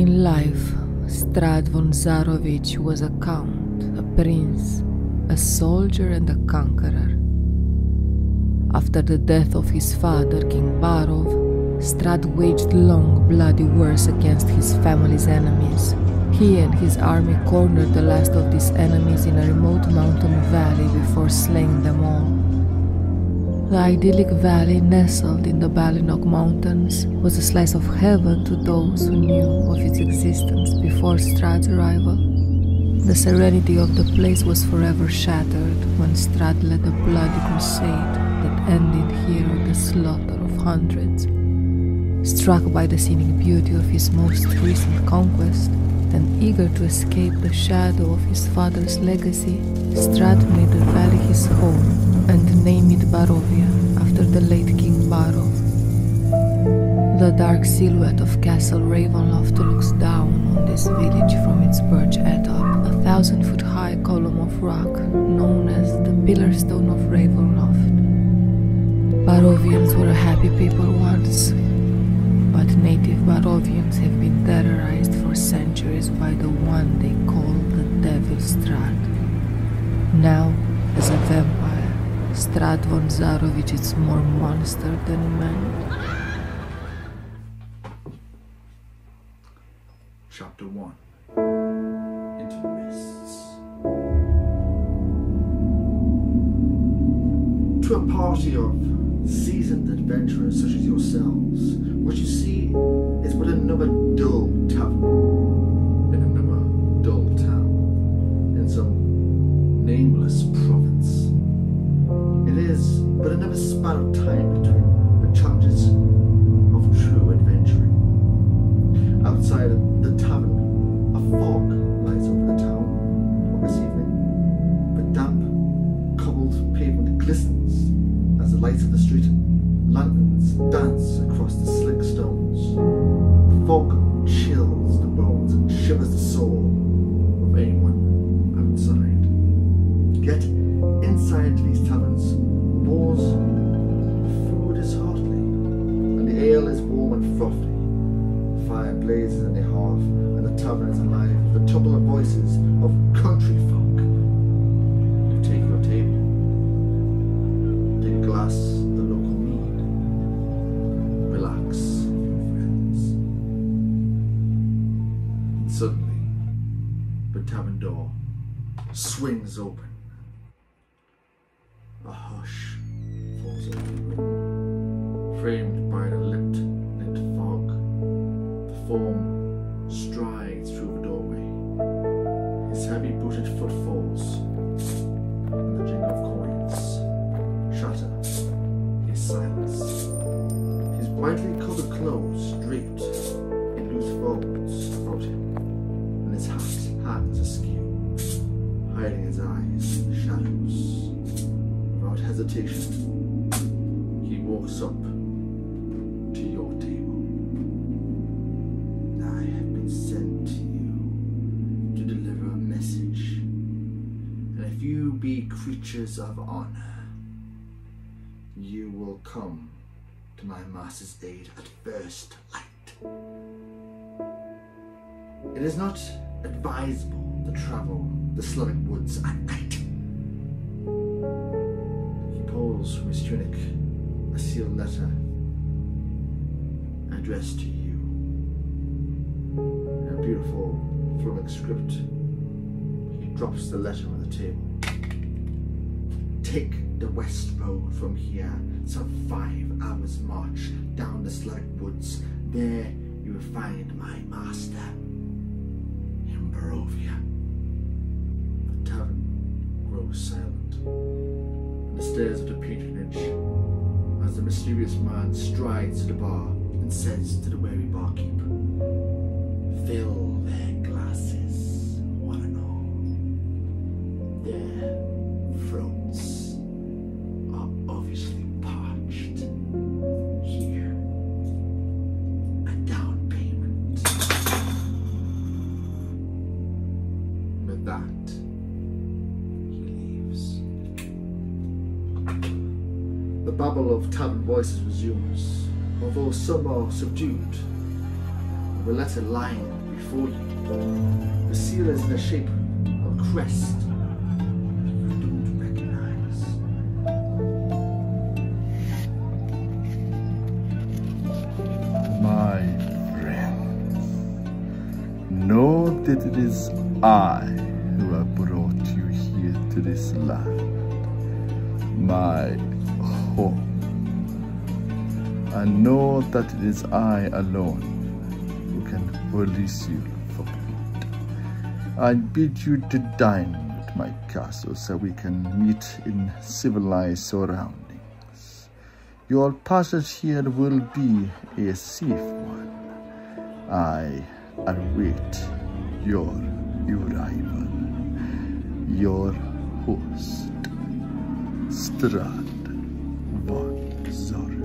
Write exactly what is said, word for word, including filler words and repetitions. In life, Strahd von Zarovich was a count, a prince, a soldier and a conqueror. After the death of his father, King Barov, Strahd waged long, bloody wars against his family's enemies. He and his army cornered the last of these enemies in a remote mountain valley before slaying them all. The idyllic valley, nestled in the Balinok Mountains, was a slice of heaven to those who knew of its existence before Strahd's arrival. The serenity of the place was forever shattered when Strahd led a bloody crusade that ended here with the slaughter of hundreds. Struck by the scenic beauty of his most recent conquest, and eager to escape the shadow of his father's legacy, Strahd made the valley his home and named it Barovia after the late King Barov. The dark silhouette of Castle Ravenloft looks down on this village from its perch atop, a thousand foot high column of rock known as the Pillar Stone of Ravenloft. Barovians were a happy people once, but native Barovians have been terrorized for centuries by the one they call the Devil Strahd. Now, as a vampire, Strahd von Zarovich is more monster than man. Chapter one. Into the mists. To a party of seasoned adventurers such as yourselves, what you see is but another dull tavern in another dull town in some nameless province. It is but another span of time between the challenges of true adventuring. Outside the tavern, a fog lies over the town on this evening. The damp, cobbled pavement glistens as the lights of the street lanterns dance across the slick stones. The fog chills the bones and shivers the soul of anyone outside. Yet, inside these taverns, wars, food is hardly, and the ale is warm and frothy. Fire blazes in the hearth, and the tavern is alive with the tumble of voices of country folk. You take your table, take a glass of the local mead, relax with your friends. And suddenly, the tavern door swings open. A hush falls over the room, framed by the lipped form strides through the doorway, his heavy booted footfalls and the jingle of coins shatter his silence. His brightly coloured clothes draped in loose folds about him, and his hat hangs askew, hiding his eyes in the shadows. Without hesitation, he walks up. Creatures of honor, you will come to my master's aid at first light. It is not advisable to travel the Svalich woods at night. He pulls from his tunic a sealed letter addressed to you in a beautiful Islamic script. He drops the letter on the table. Take the west road from here, some five hours march down the Svalich woods. There you will find my master in Barovia. The tavern grows silent, and the stairs of the patronage, as the mysterious man strides to the bar and says to the wary barkeep, fill their glasses, one and all. Their throats are obviously parched. Here, a down payment. With that, he leaves. The babble of tavern voices resumes, although some are subdued. The letter lying before you, the seal is in the shape of a crest you don't recognize. My friends, know that it is I who have brought you here to this land, my home, and know that it is I alone can release you from it. I bid you to dine at my castle so we can meet in civilized surroundings. Your passage here will be a safe one. I await your arrival. Your host, Strahd von Zarovich.